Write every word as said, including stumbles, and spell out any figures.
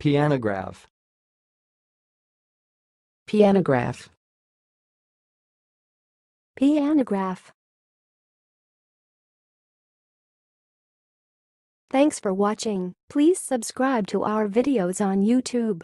Pianograph. Pianograph. Pianograph. Thanks for watching. Please subscribe to our videos on YouTube.